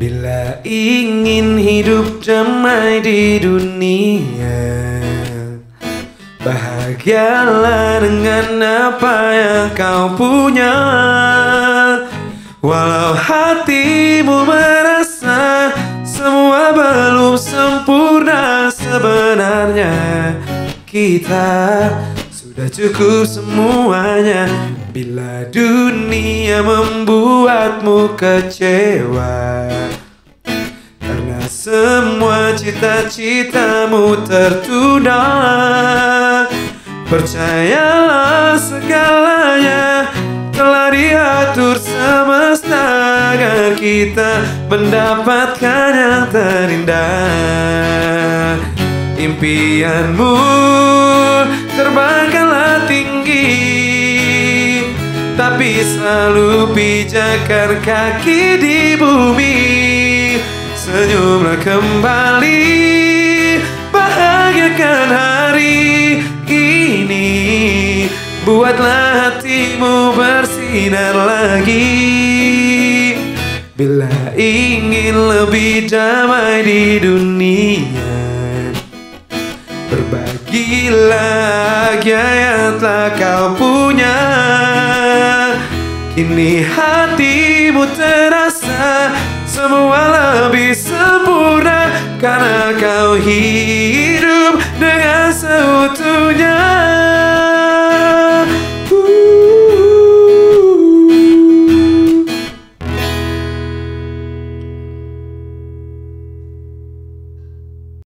Bila ingin hidup damai di dunia, bahagialah dengan apa yang kau punya. Walau hatimu merasa semua belum sempurna sebenarnya, kita sudah cukup semuanya. Bila dunia membuatmu kecewa karena semua cita-citamu tertunda, percayalah segalanya telah diatur semesta agar kita mendapatkan yang terindah. Impianmu terbangkanlah tinggi, tapi selalu pijakan kaki di bumi. Senyumlah kembali, bahagiakan hari ini. Buatlah hatimu bersinar lagi. Bila ingin lebih damai di dunia, berbagilah bahagia yang telah kau punya. Kini hatimu terasa semua lebih sempurna, karena kau hidup dengan